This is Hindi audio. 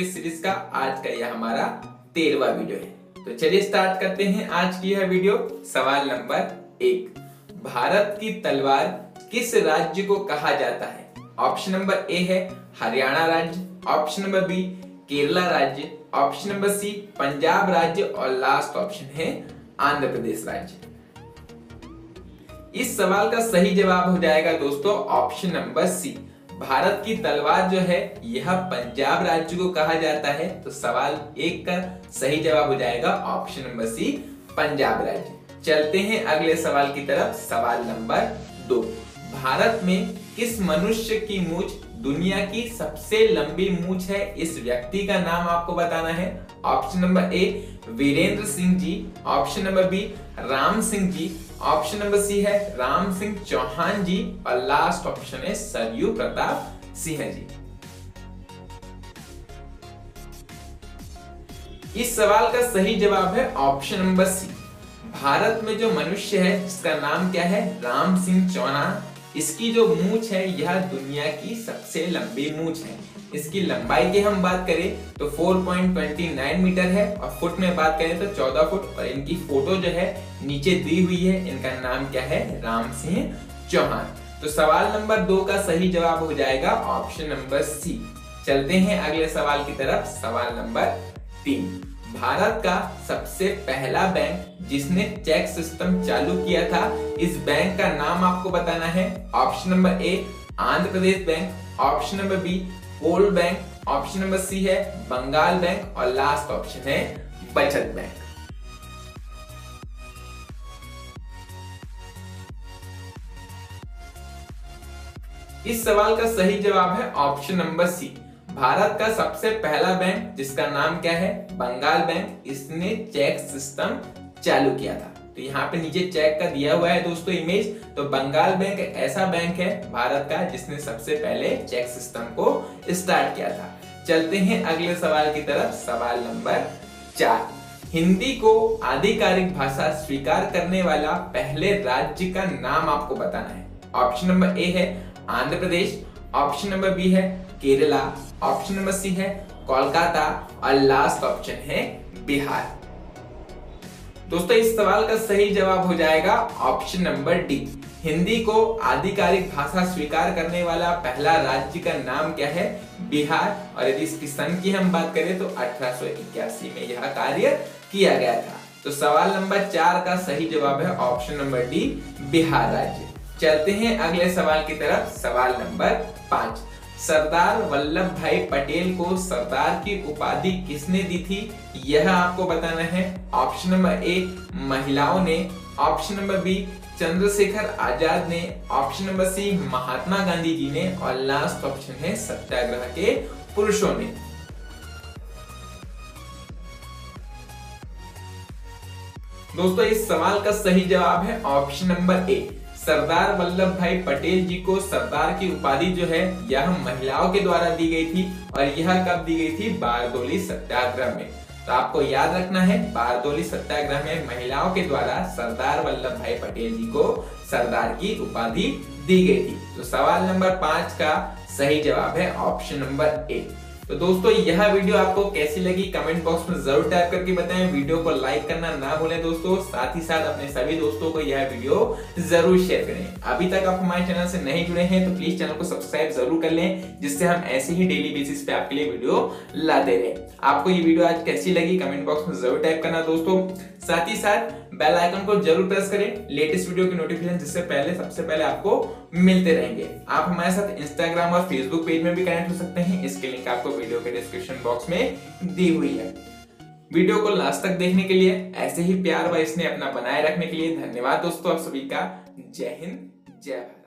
क्विज सीरीज का आज का यह हमारा 13वां वीडियो है। तो चलिए स्टार्ट करते हैं आज की यह वीडियो। सवाल नंबर 1, भारत की तलवार किस राज्य को कहा जाता है? ऑप्शन नंबर ए है हरियाणा राज्य, ऑप्शन नंबर बी केरला राज्य, ऑप्शन नंबर सी पंजाब राज्य और लास्ट ऑप्शन है आंध्र प्रदेश राज्य। इस सवाल का सही जवाब हो जाएगा दोस्तों ऑप्शन नंबर सी। भारत की तलवार जो है यह पंजाब राज्य को कहा जाता है। तो सवाल 1 का सही जवाब हो जाएगा ऑप्शन नंबर सी, पंजाब राज्य। चलते हैं अगले सवाल की तरफ। सवाल नंबर 2, भारत में किस मनुष्य की मूंछ दुनिया की सबसे लंबी मूंछ है? इस व्यक्ति का नाम आपको बताना है। Option number A Virendra Singh ji, option number B Ram Singh ji, option number C है राम सिंह चौहान जी और लास्ट ऑप्शन है सरयू प्रताप सिंह जी। इस सवाल का सही जवाब है ऑप्शन नंबर सी। भारत में जो मनुष्य है जिसका नाम क्या है, राम सिंह चौहान, इसकी जो मूंछ है यह दुनिया की सबसे लंबी मूंछ है। इसकी लंबाई की हम बात करें तो 4.29 मीटर है और फुट में बात करें तो 14 फुट। और इनकी फोटो जो है नीचे दी हुई है। इनका नाम क्या है, राम सिंह चौहान। तो सवाल नंबर 2 का सही जवाब हो जाएगा ऑप्शन नंबर सी। चलते हैं अगले सवाल की तरफ। सवाल नंबर 3, भारत का सबसे पहला बैंक जिसने चेक सिस्टम चालू किया था, इस बैंक का नाम आपको बताना है। Option number A Andhra Pradesh bank, option number B coal bank, option number C है बंगाल बैंक और लास्ट ऑप्शन है बचत बैंक। इस सवाल का सही जवाब है ऑप्शन नंबर सी। भारत का सबसे पहला बैंक जिसका नाम क्या है, बंगाल बैंक, इसने चेक सिस्टम चालू किया था। तो यहाँ पे नीचे चेक का दिया हुआ है दोस्तों इमेज। तो बंगाल बैंक ऐसा बैंक है भारत का जिसने सबसे पहले चेक सिस्टम को स्टार्ट किया था। चलते हैं अगले सवाल की तरफ। सवाल नंबर 4, हिंदी को आधिकारिक भाषा स्वीकार करने वाला पहले राज्य का नाम आपको बताना है। ऑप्शन नंबर ए है Andhra Pradesh, option number B है केरला, ऑप्शन नंबर सी है कोलकाता और लास्ट ऑप्शन है बिहार। दोस्तों इस सवाल का सही जवाब हो जाएगा ऑप्शन नंबर डी। हिंदी को आधिकारिक भाषा स्वीकार करने वाला पहला राज्य का नाम क्या है, बिहार। और यदि इसकी सन की हम बात करें तो 1881 में यह कार्य किया गया था। तो सवाल नंबर 4 का सही जवाब है ऑप्शन नंबर डी, बिहार राज्य। चलते हैं अगले सवाल की तरफ। सवाल नंबर 5, सरदार वल्लभ भाई पटेल को सरदार की उपाधि किसने दी थी, यह आपको बताना है। ऑप्शन नंबर ए महिलाओं ने, option number B Chandrashekhar Azad ने, option number C Mahatma Gandhi ji ने और लास्ट ऑप्शन है सत्याग्रह के पुरुषों ने। दोस्तों इस सवाल का सही जवाब है option number A. Sardar Vallabh Bhai Patel जी को सरदार की उपाधि जो है यह महिलाओं के द्वारा दी गई थी। और यह कब दी गई थी, बारदोली सत्याग्रह में। तो आपको याद रखना है बारदोली सत्याग्रह में महिलाओं के द्वारा सरदार वल्लभ भाई पटेल जी को सरदार की उपाधि दी गई थी। तो सवाल नंबर 5 का सही जवाब है ऑप्शन नंबर ए। तो दोस्तों यह वीडियो आपको कैसी लगी कमेंट बॉक्स में जरूर टाइप करके बताएं। वीडियो को लाइक करना ना भूलें दोस्तों। साथ ही साथ अपने सभी दोस्तों को यह वीडियो जरूर शेयर करें। अभी तक आप हमारे चैनल से नहीं जुड़े हैं तो प्लीज चैनल को सब्सक्राइब जरूर कर लें, जिससे हम ऐसे ही डेली बेसिस पे आपके लिए वीडियो लाते रहें। आपको ये वीडियो आज कैसी लगी कमेंट बॉक्स में जरूर टाइप करना दोस्तों। साथ ही साथ बेल आइकन को जरूर प्रेस करें लेटेस्ट वीडियो की नोटिफिकेशन, जिससे पहले सबसे पहले आपको मिलते रहेंगे। आप हमारे साथ इंस्टाग्राम और फेसबुक पेज में भी कनेक्ट हो सकते हैं। इसके लिंक आपको वीडियो के डिस्क्रिप्शन बॉक्स में दी हुई है। वीडियो को लास्ट तक देखने के लिए, ऐसे ही प्यार व स्नेह अपना बनाए रखने के लिए धन्यवाद दोस्तों आप सभी का। जय हिंद जय भारत।